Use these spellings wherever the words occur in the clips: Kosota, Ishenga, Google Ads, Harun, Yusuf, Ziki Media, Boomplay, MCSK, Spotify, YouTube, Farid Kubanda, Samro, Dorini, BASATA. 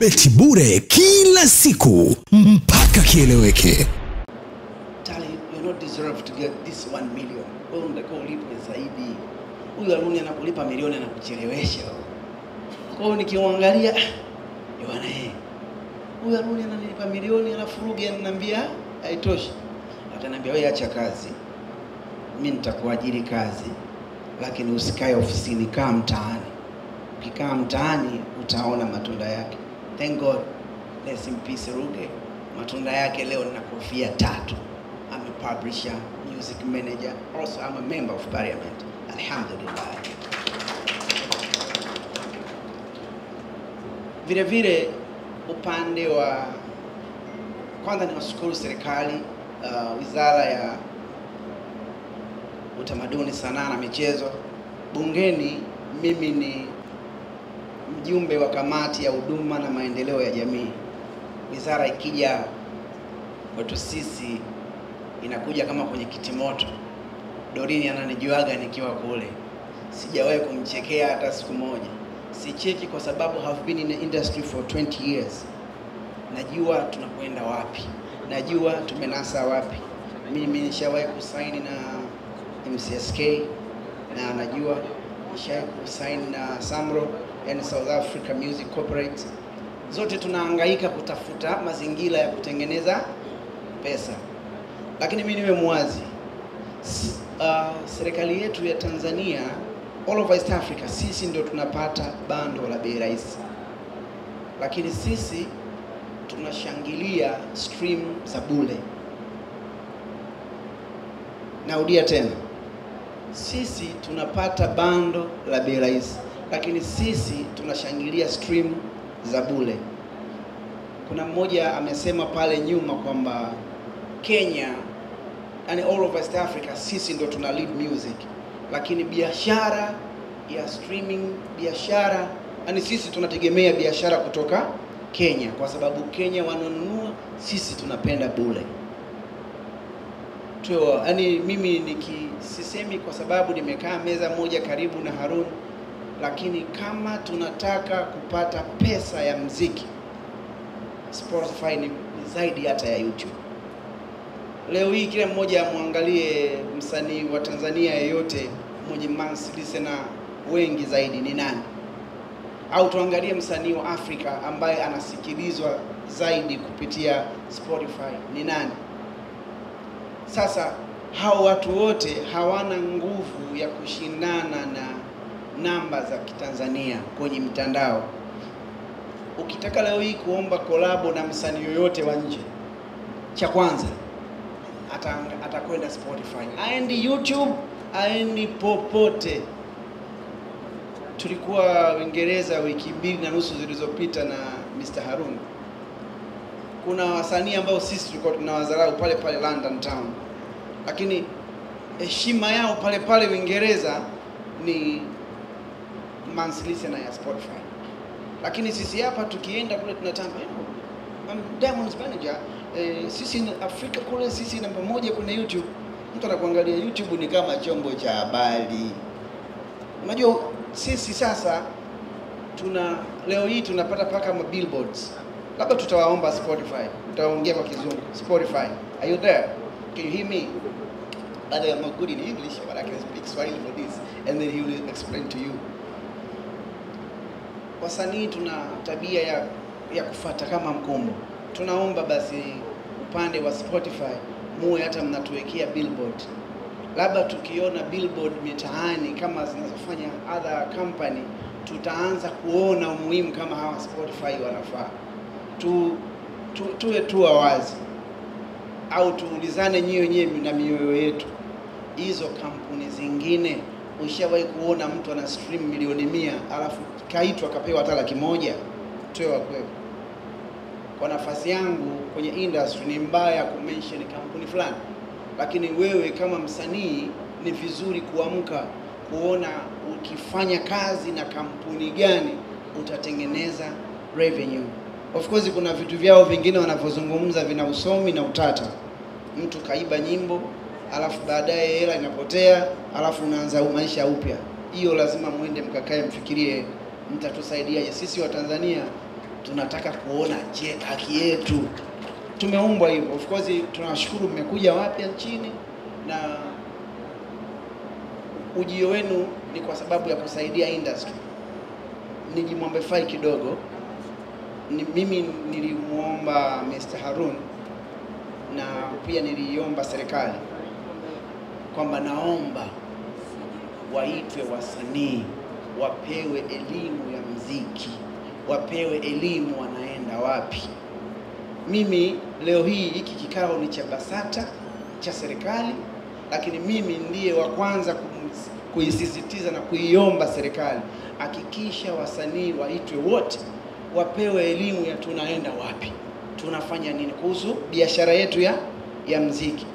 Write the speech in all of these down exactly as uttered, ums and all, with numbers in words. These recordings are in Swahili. Beti bure kila siku mpaka kieleweke. Darling, you not deserve to get this one million. Wewe unataka ulipe zaidi. Huyu Harun anakulipa milioni na kuchelewesha. Kwa hiyo nikiangalia bwana eh. Huyu Harun ananilipa milioni na furugi ananiambia haitoshi. Ataniambia wewe acha kazi. Mimi nitakuajiri kazi. Lakini usikae ofisini, kaa mtaani. Ukikaa mtaani utaona matunda yake. Thank God, bless him, peace, Ruge. Matunda yake leo nina kofia tatu. I'm a publisher, music manager, also I'm a member of parliament. Alhamdulillah. Vile vile upande wa kwanza ni washukuru serikali, uh, wizara ya utamaduni, sanaa na michezo. Bungeni mimi ni mjumbe wa kamati ya huduma na maendeleo ya jamii. Wizara ikija watu sisi inakuja kama kwenye kitimoto. Dorini ananijuaga nikiwa kule. Sijawahi kumchekea hata siku moja. Sicheki kwa sababu have been in the industry for twenty years. Najua tunakwenda wapi. Najua tumenasa wapi. Mimi nishawahi kusaini na M C S K na najua nishawahi kusaini na Samro and South Africa Music Corporate. Zote tunahangaika kutafuta mazingira ya kutengeneza pesa. Lakini mimi niwe muwazi. Uh, serikali yetu ya Tanzania, all over East Africa, sisi ndio tunapata bando la bei rahisi. Lakini sisi tunashangilia stream za bure. Naudia tena. Sisi tunapata bando la bei rahisi. Lakini sisi tunashangilia stream za bure. Kuna mmoja amesema pale nyuma kwamba Kenya and all over East Africa sisi ndo tuna lead music, lakini biashara ya streaming, biashara yani sisi tunategemea biashara kutoka Kenya kwa sababu Kenya wananunua, sisi tunapenda bure. Tuo yani mimi nikisisemi kwa sababu nimekaa meza moja karibu na Harun. Lakini kama tunataka kupata pesa ya mziki, Spotify ni zaidi hata ya YouTube. Leo hii kila mmoja muangalie msanii wa Tanzania yeyote mwenye mansilise na wengi zaidi ni nani. Au tuangalie msanii wa Afrika ambaye anasikilizwa zaidi kupitia Spotify ni nani. Sasa hao watu wote hawana nguvu ya kushindana na namba za kitanzania kwenye mtandao. Ukitaka leo hii kuomba kolabo na msanii yoyote wa nje, cha kwanza atakwenda Spotify, aendi YouTube, aendi popote. Tulikuwa Uingereza wiki mbili na nusu zilizopita na Mister Harun. Kuna wasanii ambao sisi tulikuwa tunawadharau pale pale London town, lakini heshima yao pale pale Uingereza ni mansilise na ya Spotify. Lakini sisi hapa tukienda kule tunatamba Diamond's manager, eh, sisi Afrika kule sisi namba moja kuna YouTube. Mtu anakuangalia YouTube ni kama chombo cha habari. Unajua sisi sasa tuna leo hii tunapata paka ma billboards. Labda tutawaomba Spotify, tutaongea kwa kizungu. Spotify, are you there? Can you hear me? But I'm not good in English, but I can speak Swahili for this, and then he will explain to you. Wasanii tuna tabia ya, ya kufuata kama mkumbo. Tunaomba basi upande wa Spotify muwe hata mnatuwekea billboard. Labda tukiona billboard mitaani kama zinazofanya other company, tutaanza kuona umuhimu kama hawa Spotify wanafaa. Tu, tu tuwe tu wazi. Au tuulizane nyewe nyewe na mioyo yetu. Hizo kampuni zingine ushawahi kuona mtu ana stream milioni mia alafu kaitwa akapewa hata laki moja? Tuwe kweli. Kwa nafasi yangu kwenye industry ni mbaya kumention kampuni fulani, lakini wewe kama msanii ni vizuri kuamka kuona ukifanya kazi na kampuni gani utatengeneza revenue. Of course kuna vitu vyao vingine wanavozungumza vina usomi na utata. Mtu kaiba nyimbo alafu baadaye hela inapotea alafu unaanza maisha upya. Hiyo lazima muende mkakae mfikirie mtatusaidia. Sisi wa Tanzania tunataka kuona je haki yetu. Tumeumbwa hivyo. Of course tunashukuru mmekuja wapya nchini na ujio wenu ni kwa sababu ya kusaidia industry. Nijimwambefai kidogo. Ni, mimi nilimuomba Mister Harun na pia niliomba serikali kwamba naomba waitwe wasanii, wapewe elimu ya muziki, wapewe elimu wanaenda wapi. Mimi leo hii hiki kikao ni cha BASATA cha serikali, lakini mimi ndiye wa kwanza kuisisitiza na kuiomba serikali hakikisha wasanii waitwe wote, wapewe elimu ya tunaenda wapi, tunafanya nini kuhusu biashara yetu ya ya muziki.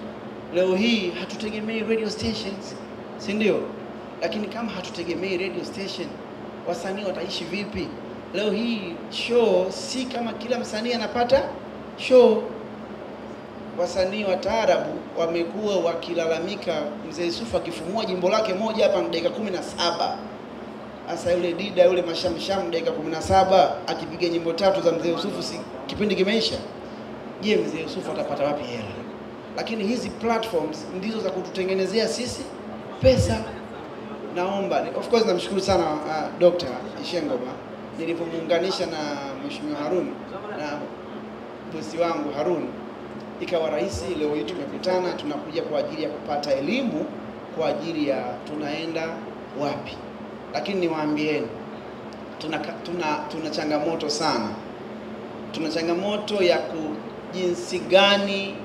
Leo hii hatutegemei radio stations, si ndio? Lakini kama hatutegemei radio station, wasanii wataishi vipi? Leo hii show si kama kila msanii anapata show. Wasanii wa taarabu wamekuwa wakilalamika Mzee Yusuf akifumua jimbo lake moja hapa dakika kumi na saba. Asa yule dida yule mashamsham dakika kumi na saba akipiga nyimbo tatu za Mzee Yusuf, si kipindi kimeisha? Je, Mzee Yusuf atapata wapi hela? Lakini hizi platforms ndizo za kututengenezea sisi pesa. Naomba, of course namshukuru sana uh, Doctor Ishenga, nilipomuunganisha na Mheshimiwa Harun na bosi wangu Harun, ikawa rais. Leo hii tumekutana, tunakuja kwa ajili ya kupata elimu kwa ajili ya tunaenda wapi. Lakini niwaambieni tuna, tuna tuna changamoto sana. Tuna changamoto ya ku, jinsi gani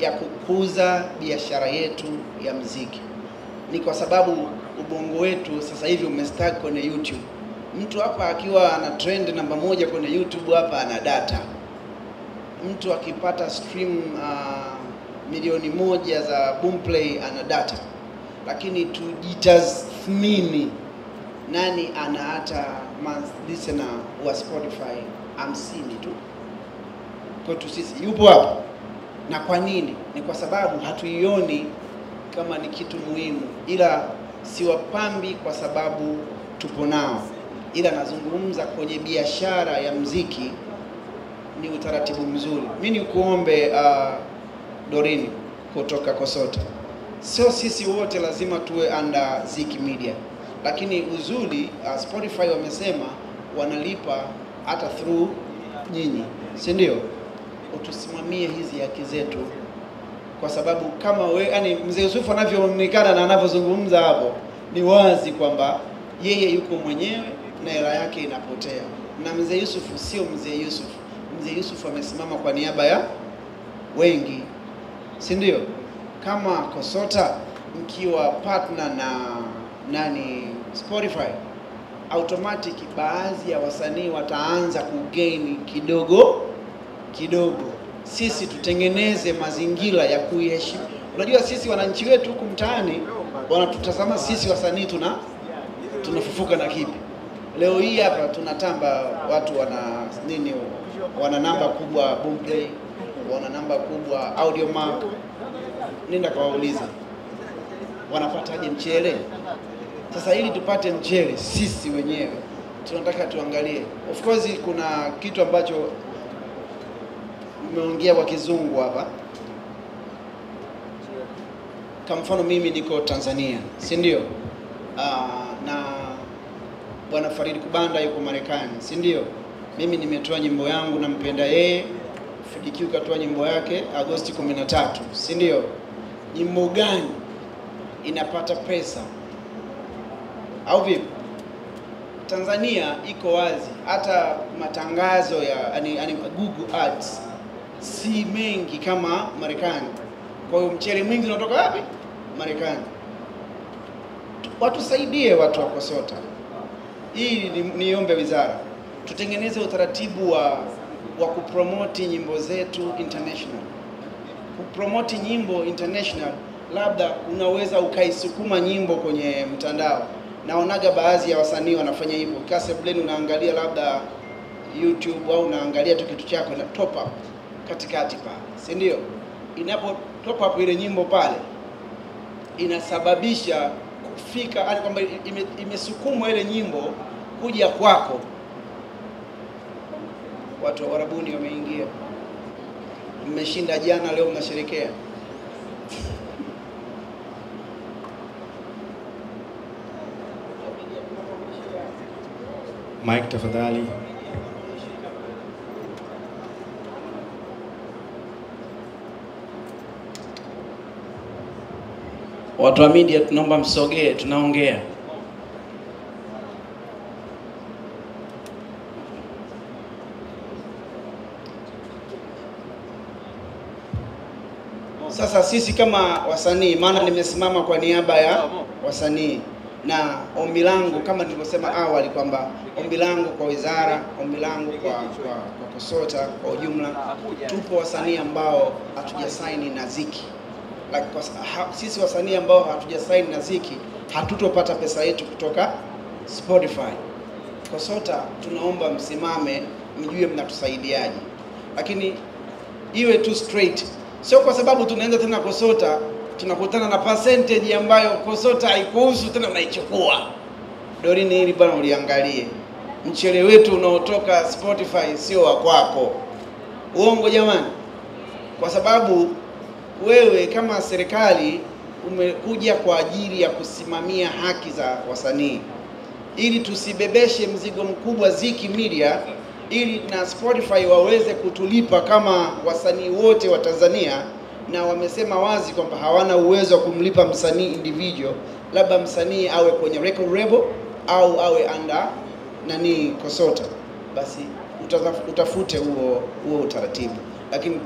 ya kukuza biashara yetu ya muziki. Ni kwa sababu ubongo wetu sasa hivi umestack kwenye YouTube. Mtu hapa akiwa ana trend namba moja kwenye YouTube hapa ana data. Mtu akipata stream uh, milioni moja za Boomplay ana data. Lakini tujitathmini nani ana hata month listener wa Spotify hamsini tu. Kwetu sisi yupo hapa. Na kwa nini? Ni kwa sababu hatuioni kama ni kitu muhimu. Ila siwapambi kwa sababu tupo nao, ila nazungumza kwenye biashara ya muziki ni utaratibu mzuri. Mimi nikuombe uh, Dorini kutoka Kosota, sio sisi wote lazima tuwe under Ziki Media, lakini uzuri uh, Spotify wamesema wanalipa hata through nyinyi, si ndio? Utusimamie hizi haki zetu kwa sababu kama we, yani Mzee Yusuf anavyoonekana na anavyozungumza hapo, ni wazi kwamba yeye yuko mwenyewe na hela yake inapotea. Na Mzee Yusuf sio Mzee Yusuf. Mzee Yusuf amesimama kwa niaba ya wengi, si ndio? Kama Kosota mkiwa partner na nani Spotify, automatic baadhi ya wasanii wataanza kugain kidogo kidogo. Sisi tutengeneze mazingira ya kuishi. Unajua sisi wananchi wetu huku mtaani wanatutazama sisi wasanii tuna tunafufuka na kipi. Leo hii hapa tunatamba, watu wana nini, wana namba kubwa Boomplay, wana namba kubwa Audio Mark. Nenda kuwauliza wanapataje mchele. Sasa ili tupate mchele sisi wenyewe tunataka tuangalie. Of course kuna kitu ambacho umeongea kwa kizungu hapa. Kwa mfano mimi niko Tanzania, si ndio? Uh, na Bwana Farid Kubanda yuko Marekani, si ndio? Mimi nimetoa nyimbo yangu na mpenda yeye. Fidikiu katoa nyimbo yake Agosti kumi na tatu, si ndio? Nyimbo gani inapata pesa? Au vipi? Tanzania iko wazi, hata matangazo ya ani, ani Google Ads si mengi kama Marekani. Kwa hiyo mchele mwingi unatoka wapi? Marekani. Watu saidie watu wa Kosota. Hii niombe wizara tutengeneze utaratibu wa wa kupromote nyimbo zetu international. Kupromote nyimbo international, labda unaweza ukaisukuma nyimbo kwenye mtandao. Naonaga baadhi ya wasanii wanafanya hivyo. Kaseblen unaangalia labda YouTube au unaangalia tu kitu chako na top up katikati pale, si ndio? Inapo top up ile nyimbo pale inasababisha kufika hadi kwamba imesukumwa ime ile nyimbo kuja kwako. watu wa Arabuni wameingia. Mmeshinda jana, leo mnasherekea. Mike tafadhali. Watu wa media tunaomba msogee, tunaongea. Sasa sisi kama wasanii, maana nimesimama kwa niaba ya wasanii, na ombi langu kama nilivyosema awali kwamba ombi langu kwa wizara, ombi langu kwa kwa, kwa Kosota kwa ujumla, tupo wasanii ambao hatujasaini na Ziki. Like, ha, sisi wasanii ambao hatujasaini na Ziki hatutopata pesa yetu kutoka Spotify. Kosota tunaomba msimame, mjue mnatusaidiaje. Lakini iwe tu straight. Sio kwa sababu tunaenda tena Kosota tunakutana na percentage ambayo Kosota haikuhusu tena naichukua. Dorini, hili bwana uliangalie. Mchele wetu unaotoka Spotify sio wa kwako. Uongo jamani. Kwa sababu wewe kama serikali umekuja kwa ajili ya kusimamia haki za wasanii. Ili tusibebeshe mzigo mkubwa Ziki Media, ili na Spotify waweze kutulipa kama wasanii wote wa Tanzania, na wamesema wazi kwamba hawana uwezo wa kumlipa msanii individual, labda msanii awe kwenye record label au awe under nani Kosota, basi utafute huo huo utaratibu. Lakini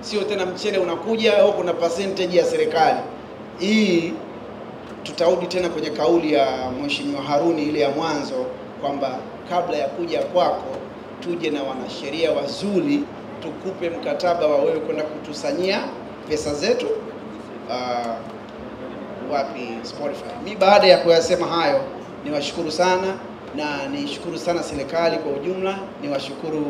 sio tena mchele unakuja au kuna percentage ya serikali. Hii tutarudi tena kwenye kauli ya Mheshimiwa Haruni ile ya mwanzo kwamba kabla ya kuja kwako tuje na wanasheria wazuri tukupe mkataba wa wewe kwenda kutusanyia pesa zetu uh, wapi Spotify. Mimi baada ya kuyasema hayo niwashukuru sana, na nishukuru sana serikali kwa ujumla, niwashukuru